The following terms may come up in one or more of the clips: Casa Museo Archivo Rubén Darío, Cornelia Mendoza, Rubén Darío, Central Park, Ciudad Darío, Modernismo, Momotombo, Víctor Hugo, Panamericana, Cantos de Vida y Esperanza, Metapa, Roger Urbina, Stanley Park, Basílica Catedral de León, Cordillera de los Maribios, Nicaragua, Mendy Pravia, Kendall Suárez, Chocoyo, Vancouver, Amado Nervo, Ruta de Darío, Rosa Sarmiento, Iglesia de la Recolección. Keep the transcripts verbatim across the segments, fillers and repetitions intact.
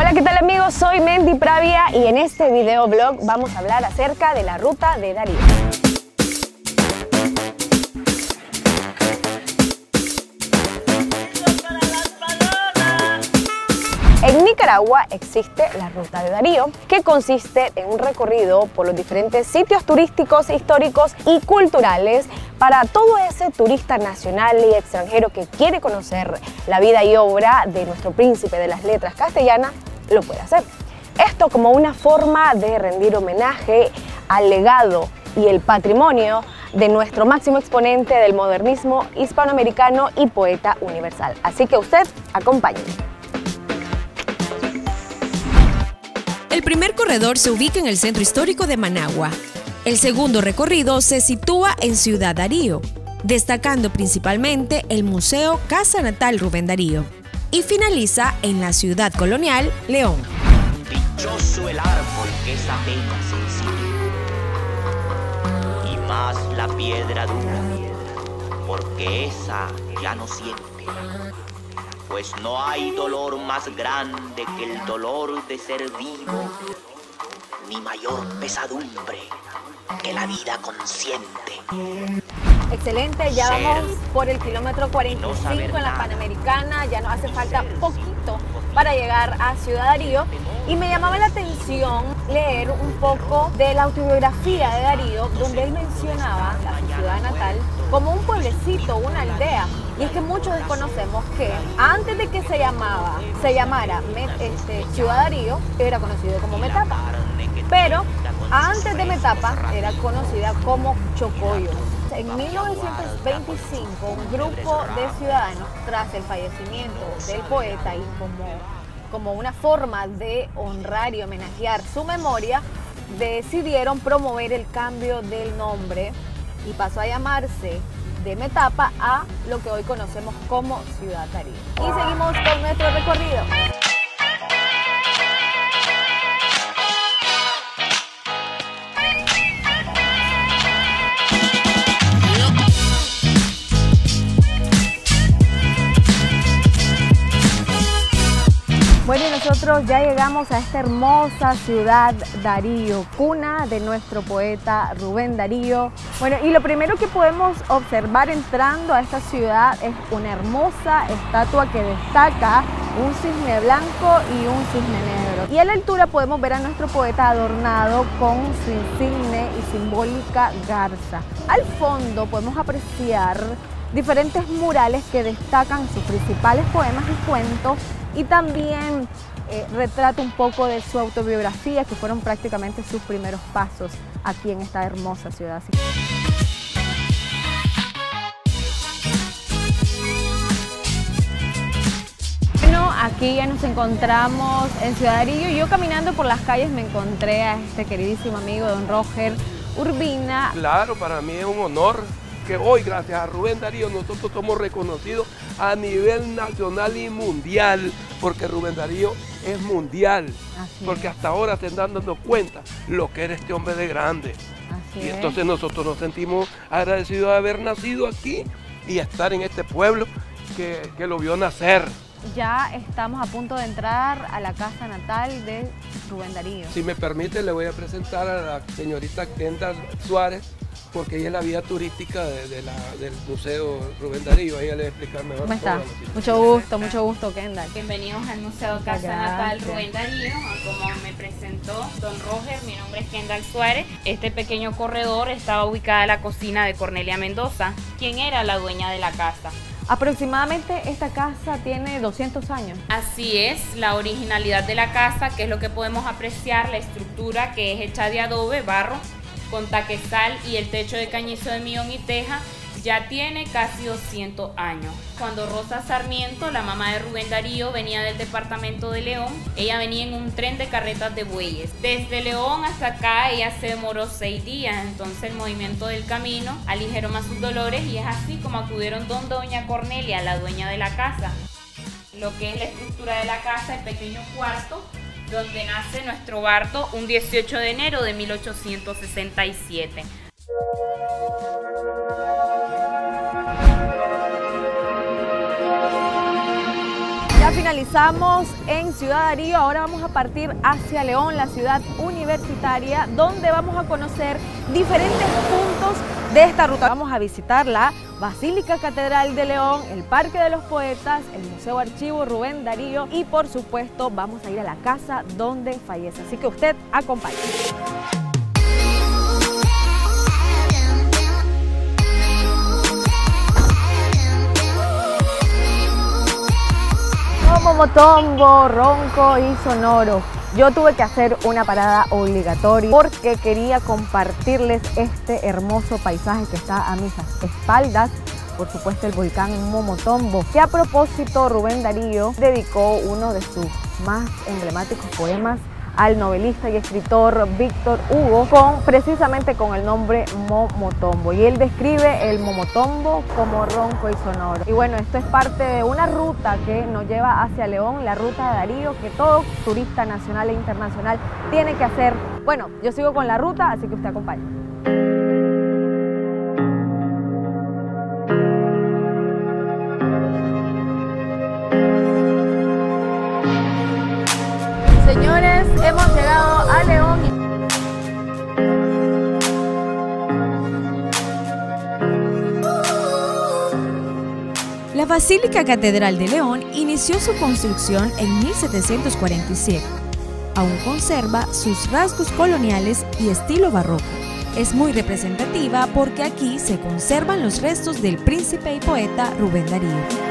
Hola, ¿qué tal amigos? Soy Mendy Pravia y en este videoblog vamos a hablar acerca de la Ruta de Darío. En Nicaragua existe la Ruta de Darío, que consiste en un recorrido por los diferentes sitios turísticos, históricos y culturales para todo ese turista nacional y extranjero que quiere conocer la vida y obra de nuestro príncipe de las letras castellanas, lo puede hacer. Esto como una forma de rendir homenaje al legado y el patrimonio de nuestro máximo exponente del modernismo hispanoamericano y poeta universal. Así que usted, acompáñenme. El primer corredor se ubica en el centro histórico de Managua. El segundo recorrido se sitúa en Ciudad Darío, destacando principalmente el Museo Casa Natal Rubén Darío, y finaliza en la ciudad colonial León. Dichoso el árbol que esa bella se hizo, y más la piedra dura, porque esa ya no siente. Pues no hay dolor más grande que el dolor de ser vivo, ni mayor pesadumbre que la vida consciente. Excelente, ya ser, vamos por el kilómetro cuarenta y cinco no en la Panamericana, ya nos hace falta poquito para llegar a Ciudad Darío. Y me llamaba la atención leer un poco de la autobiografía de Darío, donde él mencionaba a su ciudad natal como un pueblecito, una aldea. Y es que muchos desconocemos que antes de que se llamaba, se llamara este, Ciudad Darío, era conocido como Metapa. Pero antes de Metapa era conocida como Chocoyo. En mil novecientos veinticinco, un grupo de ciudadanos, tras el fallecimiento del poeta y como, como una forma de honrar y homenajear su memoria, decidieron promover el cambio del nombre y pasó a llamarse de Metapa a lo que hoy conocemos como Ciudad Darío. Y seguimos con nuestro recorrido. Bueno, y nosotros ya llegamos a esta hermosa Ciudad Darío, cuna de nuestro poeta Rubén Darío. Bueno, y lo primero que podemos observar entrando a esta ciudad es una hermosa estatua que destaca un cisne blanco y un cisne negro. Y a la altura podemos ver a nuestro poeta adornado con su insigne y simbólica garza. Al fondo podemos apreciar diferentes murales que destacan sus principales poemas y cuentos, y también eh, retrata un poco de su autobiografía, que fueron prácticamente sus primeros pasos aquí en esta hermosa ciudad. Bueno, aquí ya nos encontramos en Ciudad Darío. Yo caminando por las calles me encontré a este queridísimo amigo, don Roger Urbina. Claro, para mí es un honor que hoy, gracias a Rubén Darío, nosotros somos reconocidos a nivel nacional y mundial, porque Rubén Darío es mundial. Así porque es. Hasta ahora se están dando cuenta lo que era este hombre de grande. Así y entonces es. Nosotros nos sentimos agradecidos de haber nacido aquí y estar en este pueblo que, que lo vio nacer. Ya estamos a punto de entrar a la casa natal de Rubén Darío. Si me permite, le voy a presentar a la señorita Kendall Suárez, porque ella es la guía turística de, de la, del Museo Rubén Darío. Ella le va a explicar mejor. ¿Cómo está? Mucho gusto, mucho gusto, Kendall. Bienvenidos al Museo Casa Allá. Natal Rubén Darío. Como me presentó don Roger, mi nombre es Kendall Suárez. Este pequeño corredor estaba ubicada en la cocina de Cornelia Mendoza, quien era la dueña de la casa. Aproximadamente esta casa tiene doscientos años. Así es, la originalidad de la casa, que es lo que podemos apreciar, la estructura que es hecha de adobe, barro, con taquesal y el techo de cañizo de millón y teja, ya tiene casi doscientos años. Cuando Rosa Sarmiento, la mamá de Rubén Darío, venía del departamento de León, ella venía en un tren de carretas de bueyes. Desde León hasta acá ella se demoró seis días, entonces el movimiento del camino aligeró más sus dolores y es así como acudieron donde doña Cornelia, la dueña de la casa. Lo que es la estructura de la casa, el pequeño cuarto, donde nace nuestro Bardo un dieciocho de enero de mil ochocientos sesenta y siete. Ya finalizamos en Ciudad Darío, ahora vamos a partir hacia León, la ciudad universitaria, donde vamos a conocer diferentes puntos de esta ruta. Vamos a visitar la Basílica Catedral de León, el Parque de los Poetas, el Museo Archivo Rubén Darío y por supuesto vamos a ir a la casa donde fallece, así que usted acompañe. Momotombo, ronco y sonoro. Yo tuve que hacer una parada obligatoria porque quería compartirles este hermoso paisaje que está a mis espaldas. Por supuesto, el volcán Momotombo, que a propósito Rubén Darío dedicó uno de sus más emblemáticos poemas al novelista y escritor Víctor Hugo, con, precisamente con el nombre Momotombo. Y él describe el Momotombo como ronco y sonoro. Y bueno, esto es parte de una ruta que nos lleva hacia León, la Ruta de Darío, que todo turista nacional e internacional tiene que hacer. Bueno, yo sigo con la ruta, así que usted acompaña. Señores, hemos llegado a León. La Basílica Catedral de León inició su construcción en mil setecientos cuarenta y siete. Aún conserva sus rasgos coloniales y estilo barroco. Es muy representativa porque aquí se conservan los restos del príncipe y poeta Rubén Darío.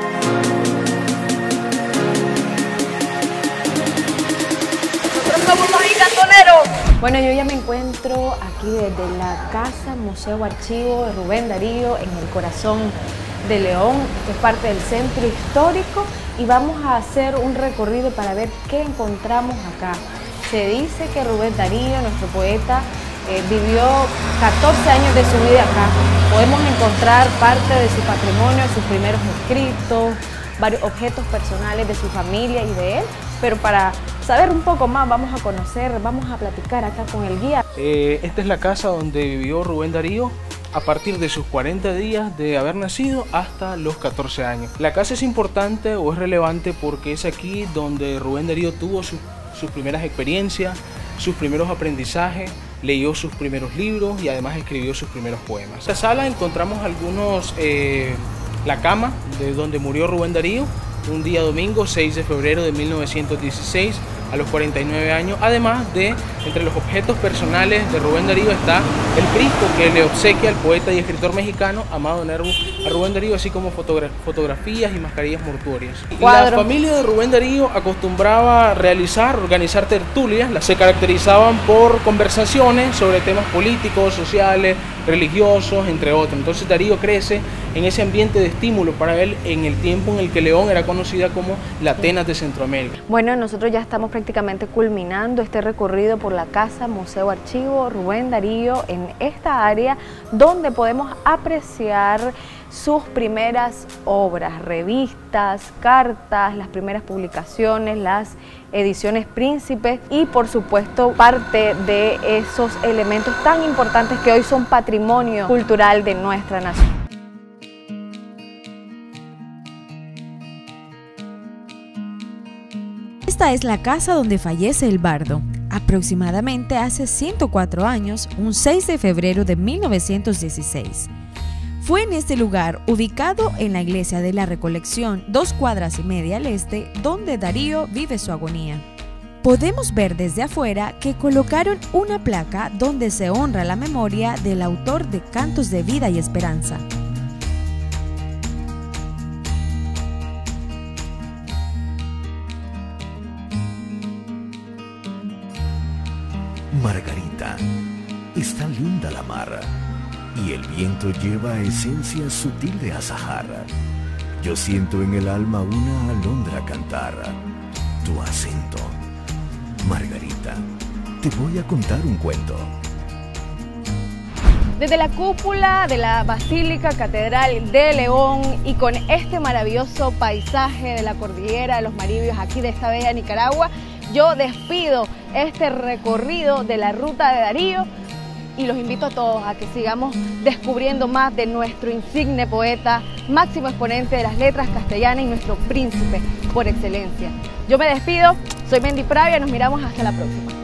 Somos los gigantoneros. Bueno, yo ya me encuentro aquí desde la Casa Museo Archivo de Rubén Darío, en el corazón de León. Esto es parte del centro histórico y vamos a hacer un recorrido para ver qué encontramos acá. Se dice que Rubén Darío, nuestro poeta, eh, vivió catorce años de su vida acá. Podemos encontrar parte de su patrimonio, sus primeros escritos, varios objetos personales de su familia y de él, pero para saber un poco más, vamos a conocer, vamos a platicar acá con el guía. Eh, esta es la casa donde vivió Rubén Darío a partir de sus cuarenta días de haber nacido hasta los catorce años. La casa es importante o es relevante porque es aquí donde Rubén Darío tuvo su, sus primeras experiencias, sus primeros aprendizajes, leyó sus primeros libros y además escribió sus primeros poemas. En esta sala encontramos algunos, eh, la cama de donde murió Rubén Darío, un día domingo, seis de febrero de mil novecientos dieciséis, a los cuarenta y nueve años. Además de, entre los objetos personales de Rubén Darío está el Cristo que le obsequia al poeta y escritor mexicano Amado Nervo a Rubén Darío, así como fotogra fotografías y mascarillas mortuorias. La familia de Rubén Darío acostumbraba a realizar, organizar tertulias, las se caracterizaban por conversaciones sobre temas políticos, sociales, religiosos, entre otros. Entonces Darío crece en ese ambiente de estímulo para él en el tiempo en el que León era conocida como la Atenas de Centroamérica. Bueno, nosotros ya estamos prácticamente culminando este recorrido por la Casa Museo Archivo Rubén Darío, en esta área donde podemos apreciar sus primeras obras, revistas, cartas, las primeras publicaciones, las ediciones Príncipes y por supuesto parte de esos elementos tan importantes que hoy son patrimonio cultural de nuestra nación. Esta es la casa donde fallece el bardo, aproximadamente hace ciento cuatro años, un seis de febrero de mil novecientos dieciséis. Fue en este lugar, ubicado en la Iglesia de la Recolección, dos cuadras y media al este, donde Darío vive su agonía. Podemos ver desde afuera que colocaron una placa donde se honra la memoria del autor de Cantos de Vida y Esperanza. Margarita, está linda la mar, y el viento lleva esencia sutil de azahar. Yo siento en el alma una alondra cantar tu acento. Margarita, te voy a contar un cuento. Desde la cúpula de la Basílica Catedral de León y con este maravilloso paisaje de la Cordillera de los Maribios, aquí de esta bella Nicaragua, yo despido este recorrido de la Ruta de Darío y los invito a todos a que sigamos descubriendo más de nuestro insigne poeta, máximo exponente de las letras castellanas y nuestro príncipe por excelencia. Yo me despido, soy Mendy Pravia, nos miramos hasta la próxima.